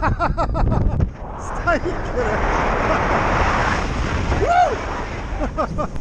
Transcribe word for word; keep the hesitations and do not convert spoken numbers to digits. Steig, Woo!